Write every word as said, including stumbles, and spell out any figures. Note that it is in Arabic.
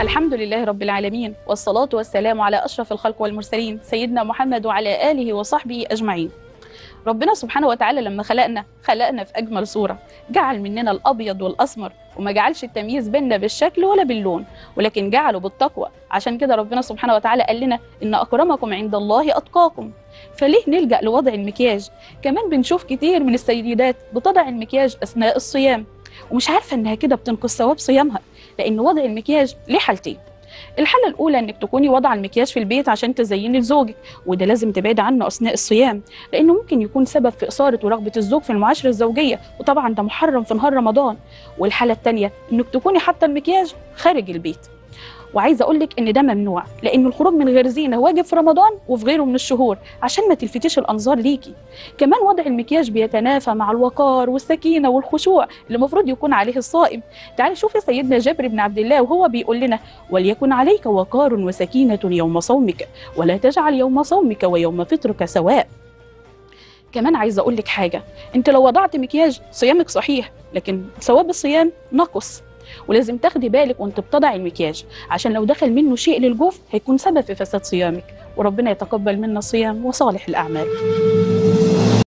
الحمد لله رب العالمين، والصلاة والسلام على أشرف الخلق والمرسلين سيدنا محمد وعلى آله وصحبه أجمعين. ربنا سبحانه وتعالى لما خلقنا خلقنا في أجمل صورة، جعل مننا الأبيض والأسمر وما جعلش التمييز بيننا بالشكل ولا باللون، ولكن جعله بالتقوى. عشان كده ربنا سبحانه وتعالى قال لنا إن أكرمكم عند الله أتقاكم. فليه نلجأ لوضع المكياج؟ كمان بنشوف كتير من السيدات بتضع المكياج أثناء الصيام، ومش عارفة إنها كده بتنقص ثواب صيامها، لأن وضع المكياج ليه حالتين. الحالة الأولى إنك تكوني وضع المكياج في البيت عشان تزيني لزوجك، وده لازم تبعدي عنه أثناء الصيام، لأنه ممكن يكون سبب في إثارة ورغبة الزوج في المعاشرة الزوجية، وطبعا ده محرم في نهار رمضان. والحالة الثانية إنك تكوني حاطة المكياج خارج البيت، وعايزة أقولك إن ده ممنوع، لأن الخروج من غير زينة واجب في رمضان وفي غيره من الشهور عشان ما تلفتيش الأنظار ليكي. كمان وضع المكياج بيتنافى مع الوقار والسكينة والخشوع اللي المفروض يكون عليه الصائم. تعالي شوفي سيدنا جابر بن عبد الله وهو بيقول لنا: وليكن عليك وقار وسكينة يوم صومك، ولا تجعل يوم صومك ويوم فطرك سواء. كمان عايزة أقولك حاجة، أنت لو وضعت مكياج صيامك صحيح، لكن ثواب الصيام نقص، ولازم تاخدي بالك وانت بتضعي المكياج، عشان لو دخل منه شيء للجوف هيكون سبب في فساد صيامك. وربنا يتقبل منا الصيام وصالح الأعمال.